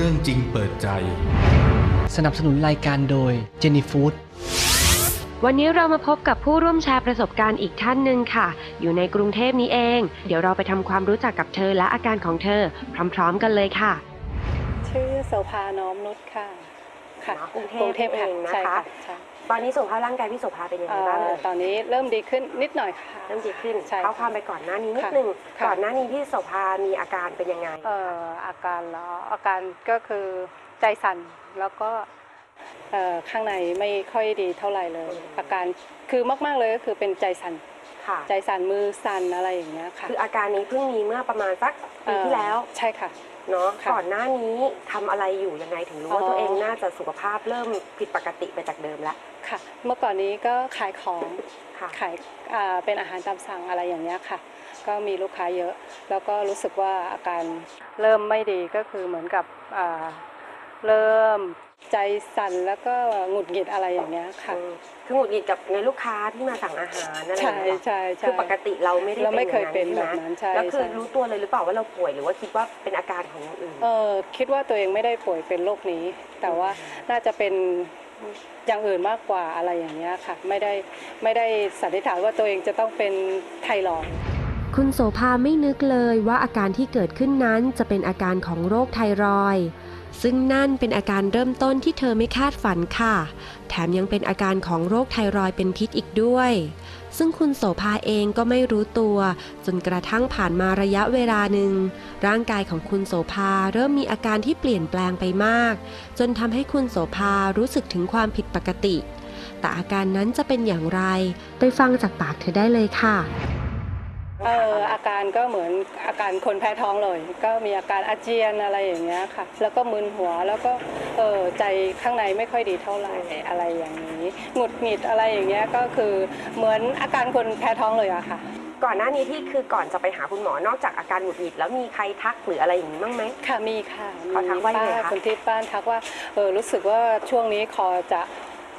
รื่องจริงเปิดใจสนับสนุนรายการโดยเจนี่ฟู้ดวันนี้เรามาพบกับผู้ร่วมแชร์ประสบการณ์อีกท่านหนึ่งค่ะอยู่ในกรุงเทพนี้เองเดี๋ยวเราไปทำความรู้จักกับเธอและอาการของเธอพร้อมๆกันเลยค่ะชื่อโสภา น้อมนุชค่ะกรุงเทพเองนะคะตอนนี้สุขภาพร่างกายพี่โสภาเป็นยังไงบ้างตอนนี้เริ่มดีขึ้นนิดหน่อยค่ะเริ่มดีขึ้นเท้าความไปก่อนหน้านี้นิดนึงก่อนหน้านี้พี่โสภามีอาการเป็นยังไงอาการเหรออาการก็คือใจสั่นแล้วก็ข้างในไม่ค่อยดีเท่าไหร่เลยอาการคือมากๆเลยก็คือเป็นใจสั่นใจสั่นมือสั่นอะไรอย่างเงี้ยค่ะคืออาการนี้เพิ่งมีเมื่อประมาณสักปีที่แล้วใช่ค่ะเนาะก่อนหน้านี้ทำอะไรอยู่ยังไงถึงรู้ว่าตัวเองน่าจะสุขภาพเริ่มผิดปกติไปจากเดิมแล้วค่ะเมื่อก่อนนี้ก็ขายของขายเป็นอาหารตามสั่งอะไรอย่างเงี้ยค่ะก็มีลูกค้าเยอะแล้วก็รู้สึกว่าอาการเริ่มไม่ดีก็คือเหมือนกับเริ่มใจสั่นแล้วก็หงุดหงิดอะไรอย่างเงี้ยค่ะคือหงุดหงิดกับในลูกค้าที่มาสั่งอาหารอะไรอย่างเงี้ยใช่คือปกติเราไม่ได้เราไม่เคยเป็นแบบนั้นใช่แล้วคือรู้ตัวเลยหรือเปล่าว่าเราป่วยหรือว่าคิดว่าเป็นอาการของอื่นคิดว่าตัวเองไม่ได้ป่วยเป็นโรคนี้แต่ว่าน่าจะเป็นอย่างอื่นมากกว่าอะไรอย่างเงี้ยค่ะไม่ได้สันนิษฐานว่าตัวเองจะต้องเป็นไทรอยด์คุณโสภาไม่นึกเลยว่าอาการที่เกิดขึ้นนั้นจะเป็นอาการของโรคไทรอยด์ซึ่งนั่นเป็นอาการเริ่มต้นที่เธอไม่คาดฝันค่ะแถมยังเป็นอาการของโรคไทรอยด์เป็นพิษอีกด้วยซึ่งคุณโสภาเองก็ไม่รู้ตัวจนกระทั่งผ่านมาระยะเวลาหนึ่งร่างกายของคุณโสภาเริ่มมีอาการที่เปลี่ยนแปลงไปมากจนทำให้คุณโสภารู้สึกถึงความผิดปกติแต่อาการนั้นจะเป็นอย่างไรไปฟังจากปากเธอได้เลยค่ะอาการก็เหมือนอาการคนแพ้ท้องเลยก็มีอาการอาเจียนอะไรอย่างเงี้ยค่ะแล้วก็มึนหัวแล้วก็ใจข้างในไม่ค่อยดีเท่าไหร่อะไรอย่างนี้หงุดหงิดอะไรอย่างเงี้ยก็คือเหมือนอาการคนแพ้ท้องเลยอะค่ะก่อนหน้านี้ที่คือก่อนจะไปหาคุณหมอนอกจากอาการหงุดหงิดแล้วมีใครทักหรืออะไรอย่างนี้บ้างไหมค่ะมีค่ะเขาทักว่าอะไรคะคนที่บ้านทักว่ารู้สึกว่าช่วงนี้คอจะ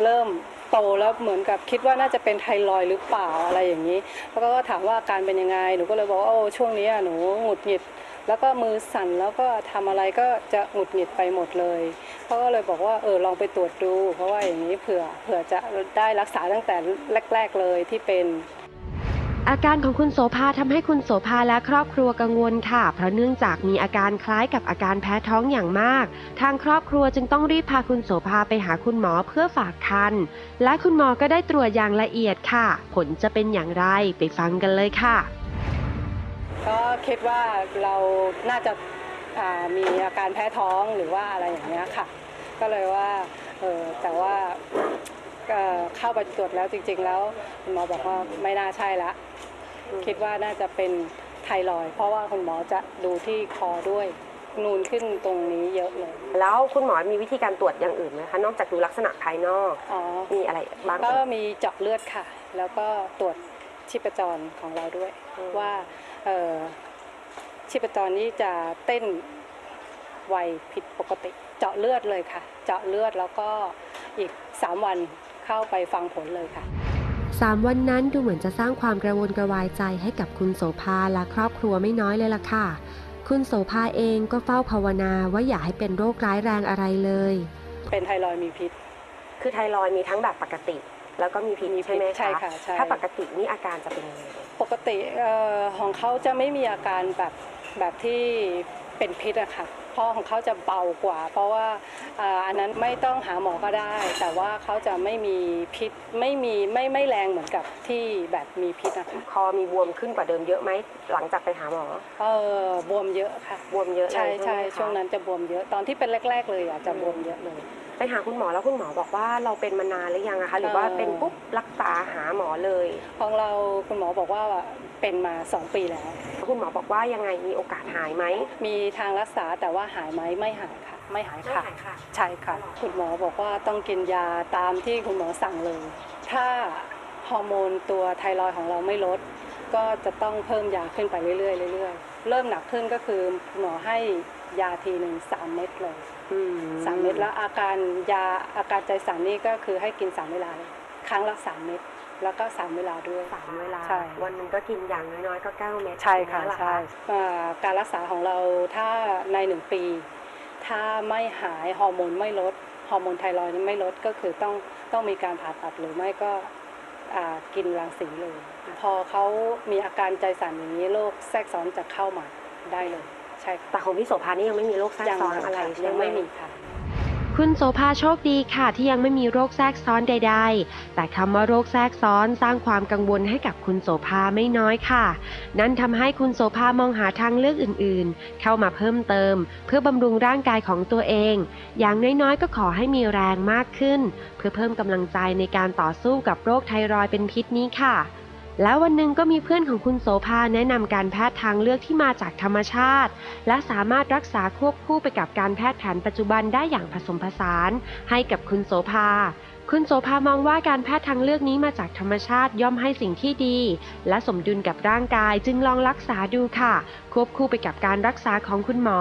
เริ่มโตแล้วเหมือนกับคิดว่าน่าจะเป็นไทรอยด์หรือเปล่าอะไรอย่างนี้แล้วก็ถามว่าอาการเป็นยังไงหนูก็เลยบอกว่าโอ้ช่วงนี้หนูหงุดหงิดแล้วก็มือสั่นแล้วก็ทำอะไรก็จะหงุดหงิดไปหมดเลยเขาก็เลยบอกว่าลองไปตรวจดูเพราะว่าอย่างนี้เผื่อจะได้รักษาตั้งแต่แรกๆเลยที่เป็นอาการของคุณโสภาทำให้คุณโสภาและครอบครัวกังวลค่ะเพราะเนื่องจากมีอาการคล้ายกับอาการแพ้ท้องอย่างมากทางครอบครัวจึงต้องรีบพาคุณโสภาไปหาคุณหมอเพื่อฝากครรภ์และคุณหมอก็ได้ตรวจอย่างละเอียดค่ะผลจะเป็นอย่างไรไปฟังกันเลยค่ะก็คิดว่าเราน่าจะมีอาการแพ้ท้องหรือว่าอะไรอย่างเงี้ยค่ะก็เลยว่าแต่ว่าเข้าไปตรวจแล้วจริงๆแล้วคุณหมอบอกว่าไม่น่าใช่ละคิดว่าน่าจะเป็นไทรอยด์เพราะว่าคุณหมอจะดูที่คอด้วยนูนขึ้นตรงนี้เยอะเลยแล้วคุณหมอมีวิธีการตรวจอย่างอื่นไหมคะนอกจากดูลักษณะภายนอกมีอะไรบ้างก็มีเจาะเลือดค่ะแล้วก็ตรวจชีพจรของเราด้วยว่าชีพจรนี้จะเต้นไวผิดปกติเจาะเลือดเลยค่ะเจาะเลือดแล้วก็อีก3วันเข้าไปฟังผลเลยค่ะ3วันนั้นดูเหมือนจะสร้างความกระวนกระวายใจให้กับคุณโสภาและครอบครัวไม่น้อยเลยล่ะค่ะคุณโสภาเองก็เฝ้าภาวนาว่าอย่าให้เป็นโรคร้ายแรงอะไรเลยเป็นไทรอยด์มีพิษคือไทรอยด์มีทั้งแบบปกติแล้วก็มีพิษใช่ไหมคะถ้าปกตินี่อาการจะเป็นยังไงปกติของเขาจะไม่มีอาการแบบที่เป็นพิษอะค่ะเพราะของเขาจะเบากว่าเพราะว่าอันนั้นไม่ต้องหาหมอก็ได้แต่ว่าเขาจะไม่มีพิษไม่แรงเหมือนกับที่แบบมีพิษนะคะคอมีบวมขึ้นกว่าเดิมเยอะไหมหลังจากไปหาหมอบวมเยอะค่ะบวมเยอะใช่ใช่ช่วงนั้นจะบวมเยอะตอนที่เป็นแรกๆเลยจะบวมเยอะเลยไปหาคุณหมอแล้วคุณหมอบอกว่าเราเป็นมานานหรือยังคะหรือว่าเป็นปุ๊บรักษาหาหมอเลยของเราคุณหมอบอกว่าเป็นมา2ปีแล้วคุณหมอบอกว่ายังไงมีโอกาสหายไหมมีทางรักษาแต่ว่าหายไหมไม่หายค่ะไม่หายค่ะใช่ค่ะคุณหมอบอกว่าต้องกินยาตามที่คุณหมอสั่งเลยถ้าฮอร์โมนตัวไทรอยด์ของเราไม่ลดก็จะต้องเพิ่มยาขึ้นไปเรื่อยๆเริ่มหนักขึ้นก็คือหมอให้ยาทีหนึ่ง3เม็ดเลย3เม็ดแล้วอาการใจสั่นนี่ก็คือให้กิน3เวลาเลยครั้งละ3เม็ดแล้วก็3เวลาด้วย3เวลาวันนึงก็กินอย่างน้อยๆก็9เม็ดใช่ค่ะใช่การรักษาของเราถ้าใน1ปี ถ้าไม่หายฮอร์โมนไม่ลดฮอร์โมนไทรอยด์ไม่ลดก็คือต้องมีการผ่าตัดหรือไม่ก็กินรังสีเลยพอเขามีอาการใจสั่นอย่างนี้โรคแทรกซ้อนจะเข้ามาได้เลยใช่แต่ของพี่โสภานี่ยังไม่มีโรคแทรกซ้อนอะไรยังไม่มีค่ะคุณโสภาโชคดีค่ะที่ยังไม่มีโรคแทรกซ้อนใดๆแต่คำว่าโรคแทรกซ้อนสร้างความกังวลให้กับคุณโสภาไม่น้อยค่ะนั่นทำให้คุณโสภามองหาทางเลือกอื่นๆเข้ามาเพิ่มเติมเพื่อบำรุงร่างกายของตัวเองอย่างน้อยๆก็ขอให้มีแรงมากขึ้นเพื่อเพิ่มกำลังใจในการต่อสู้กับโรคไทรอยด์เป็นพิษนี้ค่ะแล้ววันหนึ่งก็มีเพื่อนของคุณโสภาแนะนำการแพทย์ทางเลือกที่มาจากธรรมชาติและสามารถรักษาควบคู่ไปกับการแพทย์แผนปัจจุบันได้อย่างผสมผสานให้กับคุณโสภาคุณโสภามองว่าการแพทย์ทางเลือกนี้มาจากธรรมชาติย่อมให้สิ่งที่ดีและสมดุลกับร่างกายจึงลองรักษาดูค่ะควบคู่ไปกับการรักษาของคุณหมอ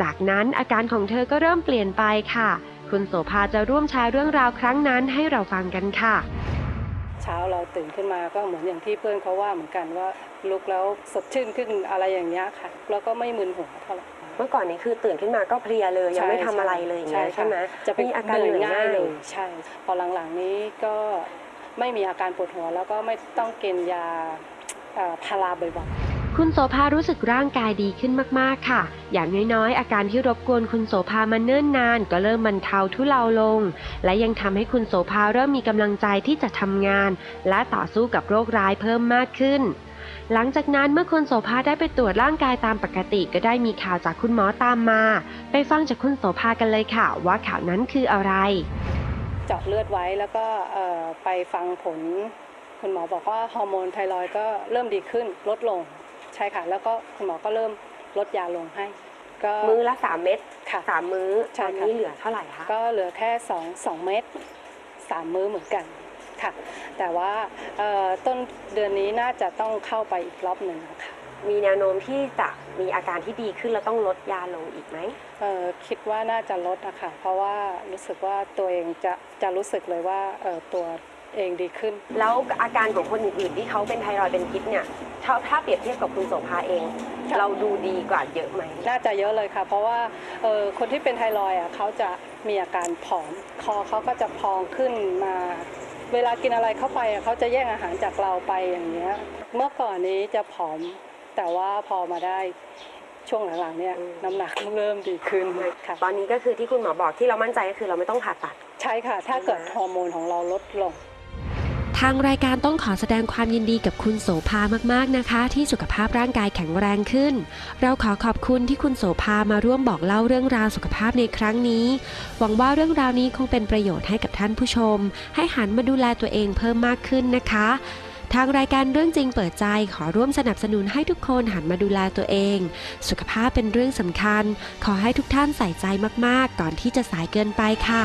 จากนั้นอาการของเธอก็เริ่มเปลี่ยนไปค่ะคุณโสภาจะร่วมแชร์เรื่องราวครั้งนั้นให้เราฟังกันค่ะเช้าเราตื่นขึ้นมาก็เหมือนอย่างที่เพื่อนเขาว่าเหมือนกันว่าลุกแล้วสดชื่นขึ้นอะไรอย่างเงี้ยค่ะแล้วก็ไม่มึนหัวเท่าไหร่เมื่อก่อนนี้คือตื่นขึ้นมาก็เพลียเลยยังไม่ทำอะไรเลยอย่างเงี้ยใช่ไหมจะมีอาการเหนื่อยง่ายเลยใช่พอหลังๆนี้ก็ไม่มีอาการปวดหัวแล้วก็ไม่ต้องกินยาพาราบ่อยๆคุณโสภารู้สึกร่างกายดีขึ้นมากๆค่ะอย่างน้อยๆอาการที่รบกวนคุณโสภามาเนิ่นนานก็เริ่มบรรเทาทุเลาลงและยังทำให้คุณโสภาเริ่มมีกำลังใจที่จะทำงานและต่อสู้กับโรคร้ายเพิ่มมากขึ้นหลังจากนั้นเมื่อคุณโสภาได้ไปตรวจร่างกายตามปกติก็ได้มีข่าวจากคุณหมอตามมาไปฟังจากคุณโสภากันเลยค่ะว่าข่าวนั้นคืออะไรเจาะเลือดไว้แล้วก็ไปฟังผลคุณหมอบอกว่าฮอร์โมนไทรอยด์ก็เริ่มดีขึ้นลดลงใช่ค่ะแล้วก็คุณหมอก็เริ่มลดยาลงให้ก็มื้อละ3เม็ดค่ะ3มื้อตอนนี้เหลือเท่าไหร่คะก็เหลือแค่2เม็ด3มื้อเหมือนกันค่ะแต่ว่าต้นเดือนนี้น่าจะต้องเข้าไปอีกรอบหนึ่งค่ะมีแนวโน้มที่จะมีอาการที่ดีขึ้นแล้วต้องลดยาลงอีกไหมคิดว่าน่าจะลดนะคะเพราะว่ารู้สึกว่าตัวเองจะรู้สึกเลยว่าตัวเองดีขึ้นแล้วอาการของคนอื่นๆที่เขาเป็นไทรอยด์เป็นพิษเนี่ยถ้าเปรียบเทียบกับคุณโสภาเองเราดูดีกว่าเยอะไหมน่าจะเยอะเลยค่ะเพราะว่าคนที่เป็นไทรอยด์เขาจะมีอาการผอมคอเขาก็จะพองขึ้นมาเวลากินอะไรเข้าไปเขาจะแย่งอาหารจากเราไปอย่างเงี้ยเมื่อก่อนนี้จะผอมแต่ว่าพอมาได้ช่วงหลังๆเนี่ยน้ำหนักเริ่มดีขึ้นค่ะตอนนี้ก็คือที่คุณหมอบอกที่เรามั่นใจก็คือเราไม่ต้องผ่าตัดใช่ค่ะถ้าเกิดฮอร์โมนของเราลดลงทางรายการต้องขอแสดงความยินดีกับคุณโสภามากๆนะคะที่สุขภาพร่างกายแข็งแรงขึ้นเราขอขอบคุณที่คุณโสภามาร่วมบอกเล่าเรื่องราวสุขภาพในครั้งนี้หวังว่าเรื่องราวนี้คงเป็นประโยชน์ให้กับท่านผู้ชมให้หันมาดูแลตัวเองเพิ่มมากขึ้นนะคะทางรายการเรื่องจริงเปิดใจขอร่วมสนับสนุนให้ทุกคนหันมาดูแลตัวเองสุขภาพเป็นเรื่องสำคัญขอให้ทุกท่านใส่ใจมากๆก่อนที่จะสายเกินไปค่ะ